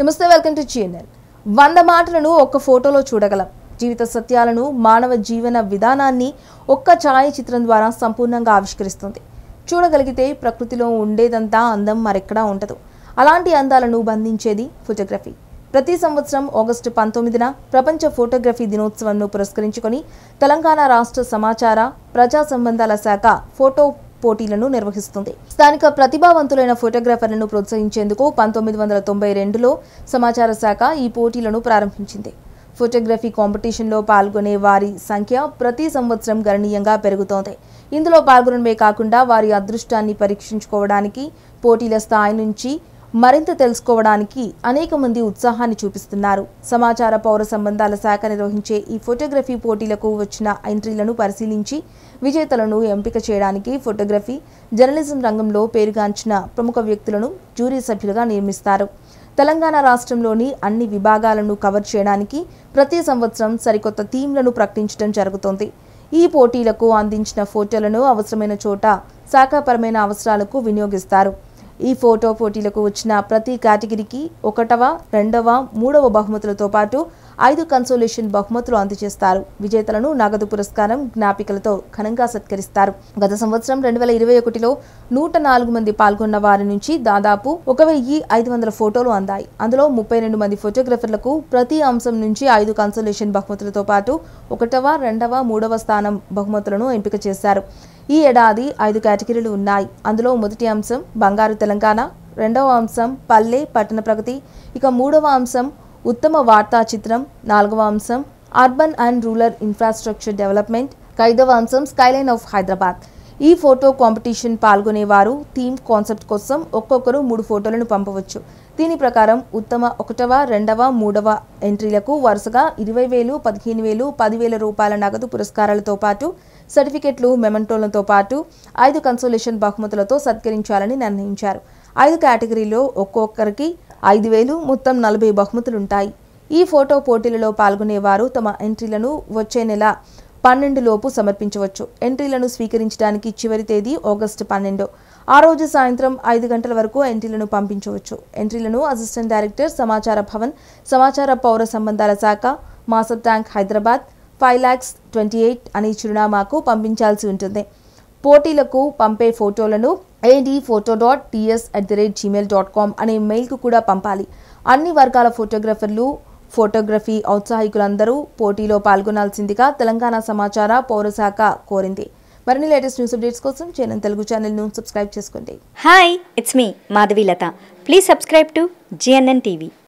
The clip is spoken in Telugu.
నమస్తే వెల్కమ్ టు ఛానల్ 100 మాటలను ఒక ఫోటోలో చూడగలం జీవిత సత్యాలను మానవ జీవన విధానాన్ని ఒక్క ఛాయాచిత్రం ద్వారా సంపూర్ణంగా ఆవిష్కరిస్తుంది చూడగలిగితే ప్రకృతిలో ఉండేదంతా అందం మరెక్కడా ఉండదు అలాంటి అందాలను బంధించేది ఫోటోగ్రఫీ ప్రతి సంవత్సరం ఆగస్టు 19న ప్రపంచ ఫోటోగ్రఫీ దినోత్సవాన్ని పురస్కరించుకొని తెలంగాణ రాష్ట్ర సమాచార ప్రజా సంబంధాల శాఖ ఫోటో పోటీలను నిర్వహిస్తుంది స్థానిక ప్రతిభావంతులైన ఫోటోగ్రాఫర్లను ప్రోత్సహించేందుకు 1992 లో సమాచార శాఖ ఈ పోటీలను ప్రారంభించింది ఫోటోగ్రఫీ కాంపిటీషన్ లో పాల్గొనే వారి సంఖ్య ప్రతి సంవత్సరం గణనీయంగా పెరుగుతోంది ఇందులో పాల్గొనడమే కాకుండా వారి అదృష్టాన్ని పరీక్షించుకోవడానికి పోటీల స్థాయి నుంచి మరింత తెలుసుకోవడానికి అనేక మంది ఉత్సాహాన్ని చూపిస్తున్నారు సమాచార పౌర సంబంధాల శాఖ నిర్వహించే ఈ ఫోటోగ్రఫీ పోటీలకు వచ్చిన ఎంట్రీలను పరిశీలించి విజేతలను ఎంపిక చేయడానికి ఫోటోగ్రఫీ జర్నలిజం రంగంలో పేరుగాంచిన ప్రముఖ వ్యక్తులను జ్యూరీ సభ్యులుగా నియమిస్తారు తెలంగాణ రాష్ట్రంలోని అన్ని విభాగాలను కవర్ చేయడానికి ప్రతి సంవత్సరం సరికొత్త థీమ్లను ప్రకటించడం జరుగుతోంది ఈ పోటీలకు అందించిన ఫోటోలను అవసరమైన చోట శాఖాపరమైన అవసరాలకు వినియోగిస్తారు ఈ ఫోటో పోటీలకు వచ్చిన ప్రతి కేటగిరీకి 1వ, 2వ, 3వ బహుమతులతో పాటు 5 కన్సోలేషన్ బహుమతులు అందజేస్తారు విజేతలను నగదు పురస్కారం జ్ఞాపికలతో ఘనంగా సత్కరిస్తారు గత సంవత్సరం 2021లో 104 మంది పాల్గొన్న వారి నుంచి దాదాపు 1500 ఫోటోలు అందాయి అందులో 32 మంది ఫోటోగ్రాఫర్లకు ప్రతి అంశం నుంచి 5 కన్సోలేషన్ బహుమతులతో పాటు 1వ, 2వ, 3వ స్థానం బహుమతులను ఎంపిక చేశారు ఈ ఏడాది 5 కేటగిరీలు ఉన్నాయి అందులో మొదటి అంశం బంగారు తెలంగాణ రెండవ అంశం పల్లె పట్టణ ప్రగతి ఇక మూడవ అంశం ఉత్తమ వార్తా చిత్రం నాలుగవ అంశం urban and rural infrastructure development ఐదవ అంశం స్కైలైన్ ఆఫ్ హైదరాబాద్ ఈ ఫోటో కాంపిటీషన్ పాల్గొనేవారు థీమ్ కాన్సెప్ట్ కోసం ఒక్కొక్కరు 3 ఫోటోలను పంపవచ్చు దీని ప్రకారం ఉత్తమ 1వ, 2వ, 3వ ఎంట్రీలకు వరుసగా 20,000, 15,000, 10,000 రూపాయల నగదు పురస్కారాలతో పాటు సర్టిఫికెట్లు మెమెంటోలతో పాటు 5 కన్సోలేషన్ బహుమతులతో సత్కరించాలని నిర్ణయించారు 5 కేటగిరీలో ఒక్కొక్కరికి 5,000 మొత్తం 40 బహుమతులుంటాయి ఈ ఫోటో పోటీలలో పాల్గొనేవారు తమ ఎంట్రీలను వచ్చే నెల 12 లోపు సమర్పించవచ్చు ఎంట్రీలను స్వీకరించడానికి చివరి తేదీ ఆగస్టు 12 ఆ రోజు సాయంత్రం 5 గంటల వరకు ఎంట్రీలను పంపించవచ్చు ఎంట్రీలను అసిస్టెంట్ డైరెక్టర్ సమాచార భవన్ సమాచార పౌర సంబంధాల శాఖ మాసబ్ ట్యాంక్ హైదరాబాద్ 5,28,000 అనే చిరునామాకు పంపించాల్సి ఉంటుంది పోటీలకు పంపే ఫోటోలను adphoto.ts@gmail.com అనే మెయిల్కు కూడా పంపాలి అన్ని వర్గాల ఫోటోగ్రాఫర్లు ఫోటోగ్రఫీ ఔత్సాహికులందరూ పోటీలో పాల్గొనాల్సిందిగా తెలంగాణ సమాచార పౌర శాఖ కోరింది మరిన్ని లేటెస్ట్ న్యూస్ అప్డేట్స్ కోసం ఛానల్ తెలుగు ఛానల్ ను సబ్స్క్రైబ్ చేసుకోండి hi it's me Madhavi Latha please subscribe to GNN TV